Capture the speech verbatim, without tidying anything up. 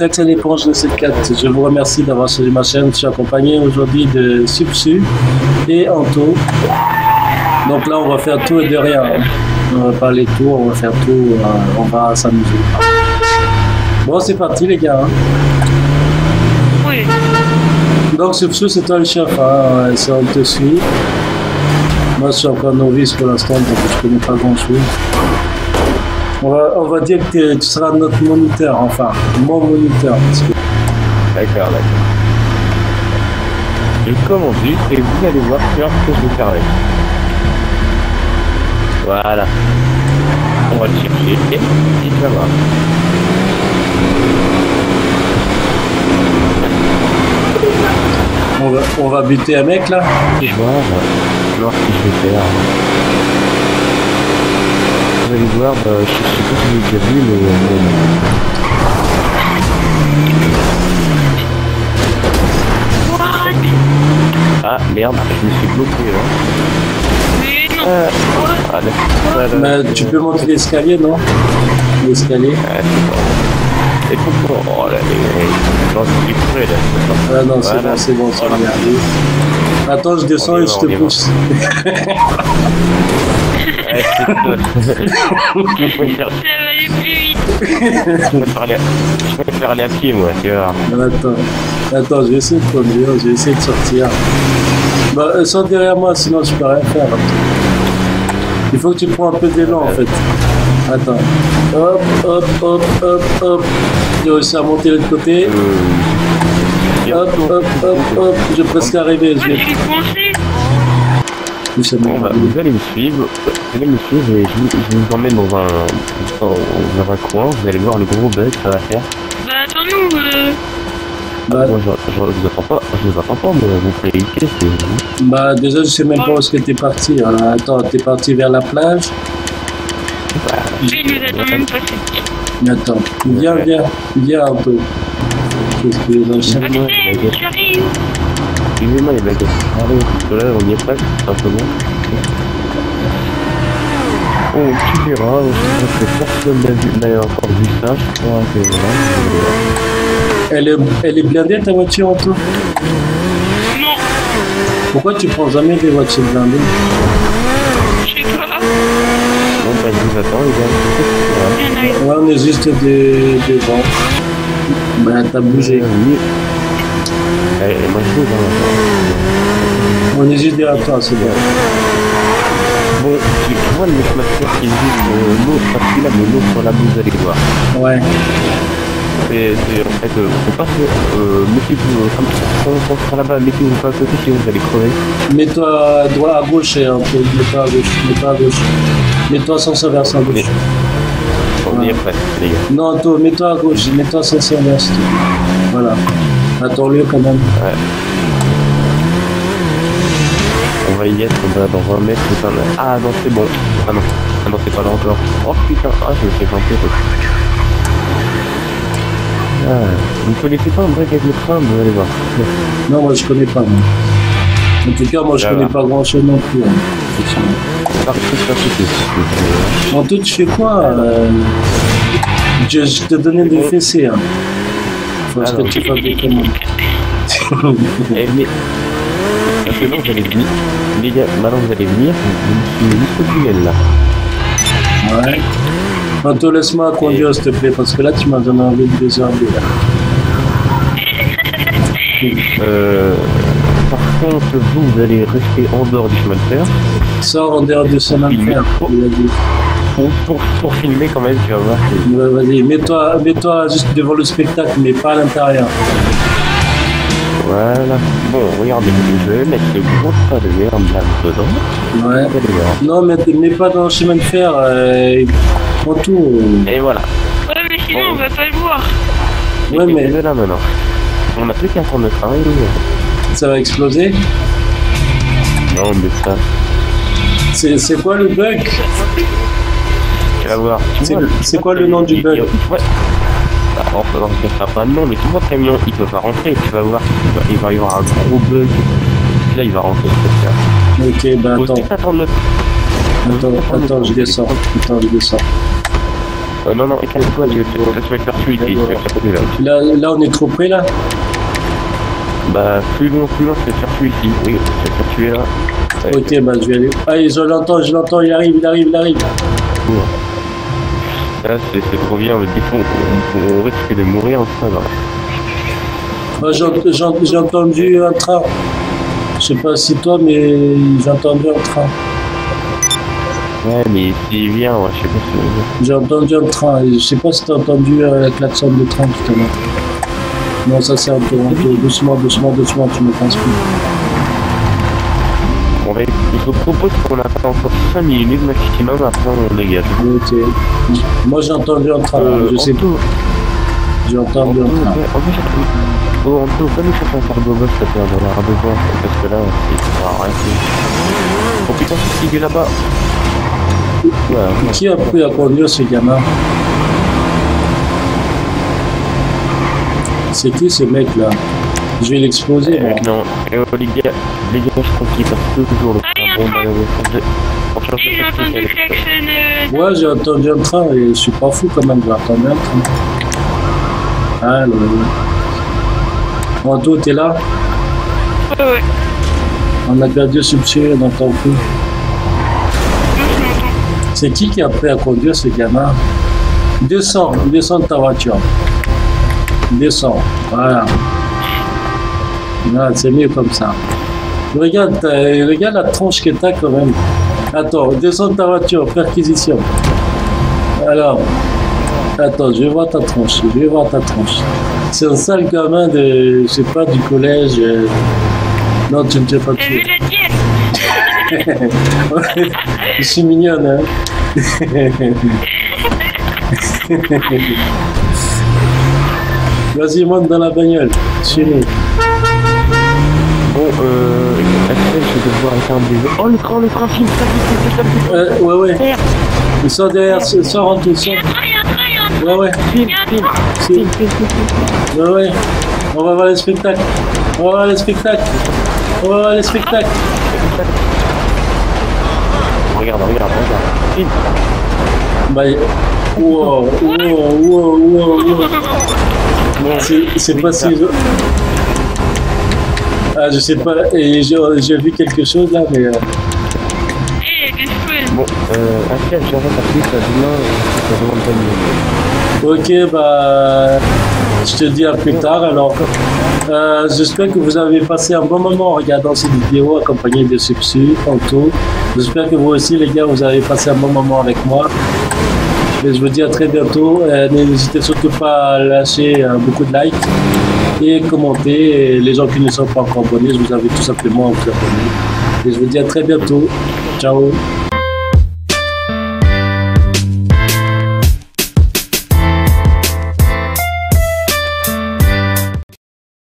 C'était l'éponge de C quatre. Je vous remercie d'avoir suivi ma chaîne. Je suis accompagné aujourd'hui de Supsu et Anto. Donc là, on va faire tout et de rien. On va parler tout, on va faire tout, on va s'amuser. Bon, c'est parti les gars. Oui. Donc Supsu, c'est toi le chef. Hein. Ça, on te suit. Moi, je suis encore novice pour l'instant, donc je connais pas grand-chose. On va, on va dire que tu seras notre moniteur, enfin, mon moniteur. D'accord, d'accord. Je commence et vous allez voir que je vais faire avec. Voilà. On va le chercher et il va voir. On va, on va buter un mec là. Et je vois, je vais voir ce que je vais faire. Vous allez voir, bah, je sais pas si vous avez vu, mais... Ah merde, je me suis bloqué là. Euh... Ah, là, là, là, là. Mais tu peux monter l'escalier, non? L'escalier. Ah, c'est bon. C'est bon. Oh là les... J'en suis prêt là. Ah non, c'est voilà. Bon, c'est bon, ça va m'arriver. Attends, je descends et je te pousse. Ouais, c'est cool. Je vais parler à... à... à pied, moi, tu vois. Attends, attends, je vais essayer de conduire, je vais essayer de sortir. Bah, euh, sors derrière moi, sinon je peux rien faire. Il faut que tu prends un peu d'élan, en fait. Attends. Hop, hop, hop, hop, hop. J'ai réussi à monter de l'autre côté. Euh... Hop, hop, hop, hop. Je vais presque arriver. Je vais... Bon, bah, vous allez me suivre, vous allez me suivre et je, je vous emmène dans un, dans, dans un coin, vous allez voir le gros bug que ça va faire. Bah attends-nous euh... bah, bah, je, je, je vous attends pas, je vous attends pas, mais vous pouvez éviter, c'est... Bah déjà je sais même pas où est-ce que t'es parti, alors, attends, t'es parti vers la plage. Bah... Il nous attend même pas cette... Attends, viens, viens, viens un peu. Qu'est-ce que les enchaînements... Allez, j'arrive. Excusez-moi les baguettes. Là on y est presque, tout simplement. Oh, tu verras, je pense que personne n'a encore vu ça, je crois que voilà. Elle est, elle est blindée ta voiture en tout? Non. Pourquoi tu prends jamais des voitures blindées? Je sais pas. Non, bah je vous attends les gars. Ouais, on est juste des, des gens. Bah t'as bougé. Oui. Elle est moins chaude, hein. On est juste derrière toi, c'est bien. Bon, tu vois le match qui dit l'eau facile, mais l'eau sur la bouse, allez voir. Ouais. C'est en fait, euh, faut pas que, euh, mettez-vous, comme ça, on sera là-bas, mettez-vous pas à côté, sinon vous allez crever. Mets-toi droit à gauche, hein, mets-toi à gauche, mets-toi à gauche. Mets-toi sans s'inverser à gauche. On est prêt, les gars. Non, toi, mets-toi à gauche, mets-toi sans s'inverser. Voilà. Attends-le quand même. Ouais. On va y être, on va dans vingt mètres, putain. Ah non, c'est bon. Ah non, ah non, c'est pas là encore. Oh putain, ah je me fais planter. Ah, vous ne connaissez pas un break avec le train, vous allez voir. Non, moi je connais pas. Moi. En tout cas, moi je là connais là. Pas grand chose non plus. Hein. En tout, tu fais quoi euh... je, je te donnais des fessées. Hein. Parce que tu vas bien commander. Parce que non, vous allez venir. Les gars, maintenant vous allez venir. Vous me suivez jusqu'au tunnel là. Ouais. Anto, laisse-moi conduire, s'il te plaît, parce que là tu m'as donné envie de désherber là. Euh. Par contre, vous, vous allez rester en dehors du chemin de fer. Sors en dehors du chemin de fer, il a dit. Pour, pour, pour filmer quand même, tu vas voir. Bah, vas-y, mets-toi mets juste devant le spectacle, mais pas à l'intérieur. Voilà. Bon, regardez, je vais mettre le gros pas de merde là dedans. Ouais. Non, mais mets pas dans le chemin de fer, euh, prends tout. Euh... Et voilà. Ouais, mais sinon, bon. On va pas le voir. Ouais, mais... mais... là maintenant. On a plus qu'à prendre le travail. Ça va exploser? Non, mais ça... C'est quoi le bug? C'est quoi le nom du bug? On ne pas de nom, mais tout votre camion il peut pas rentrer, tu vas voir, il va y avoir un gros bug, là il va rentrer. Ok, bah attends. Attends, attends, je descends, attends, je descends. Euh, non, non, écarte-toi, tu vas te faire tuer ici. Là, là, on est trop près là. Bah, plus loin, plus loin, je vais te faire tuer ici. Oui, je vais te faire tuer là. Ouais, ok, bah, je vais aller. Allez, je l'entends, je l'entends, il arrive, il arrive, il arrive. Là, c'est trop bien, on risque de mourir en train là. Moi, j'ai entendu un train. Je sais pas si toi, mais j'ai entendu un train. Ouais, mais s'il vient, ouais, je sais pas si... J'ai entendu un train, je sais pas si t'as entendu euh, la klaxon de train tout à l'heure. Non, ça sert un peu, un peu, doucement, doucement, doucement, tu me penses plus. On va... Je vous propose qu'on attend encore cinq minutes maximum, après on dégage. Ok. Moi j'ai entendu un train, euh, je sais tout. J'ai entendu un train. En fait, oh, Anto, va nous chercher un cargo-boss, ça peut avoir l'air de voir, parce que là, c'est arrêté. Oh putain, c'est ce qui est là-bas. Voilà. Qui a pris à conduire ce gamin? C'est qui ces mecs là? Je vais l'exploser. Euh, non, euh, les gars, les gars, je crois qu'ils partent toujours le charbon dans la voiture. Moi j'ai entendu un train et je suis pas fou quand même, j'ai entendu un train. Ah là là. Anto, t'es là? Ouais, ouais. On a perdu Supsu, on entend plus. C'est qui qui a appris à conduire ce gamin? Descends, descends de ta voiture. Descends, voilà. Ah, c'est mieux comme ça. Regarde, regarde la tronche que t'as quand même. Attends, descends de ta voiture, perquisition. Alors, attends, je vais voir ta tronche, je vais voir ta tronche. C'est un sale gamin de, je sais pas, du collège. Non, tu ne t'es pas tué. Je suis mignonne, hein. Vas-y, monte dans la bagnole. Suis-nous. Bon, euh... Après, je vais devoir éteindre des... Oh, le train, le train, file, ça, ça, ça, ouais, ouais. Il sort derrière, il sort en tout, sort. Ouais, ouais. File, file, file, file. Ouais, ouais. On va voir les spectacles. On va voir les spectacles. On va voir les spectacles. Regarde, regarde, regarde. Bah, wow, wow, wow, wow, wow. C'est pas si... Ah, je sais pas, et j'ai vu quelque chose là, mais... Bon, euh, après, j'arrête à plus, ça demain, ça demande pas mieux. Ok, bah... Je te dis à plus tard, alors... Euh, j'espère que vous avez passé un bon moment en regardant cette vidéo accompagnée de Supsu, Anto. J'espère que vous aussi, les gars, vous avez passé un bon moment avec moi. Et je vous dis à très bientôt. Euh, N'hésitez surtout pas à lâcher euh, beaucoup de likes et commenter. Et les gens qui ne sont pas encore abonnés, je vous invite tout simplement à vous abonner. Et je vous dis à très bientôt. Ciao.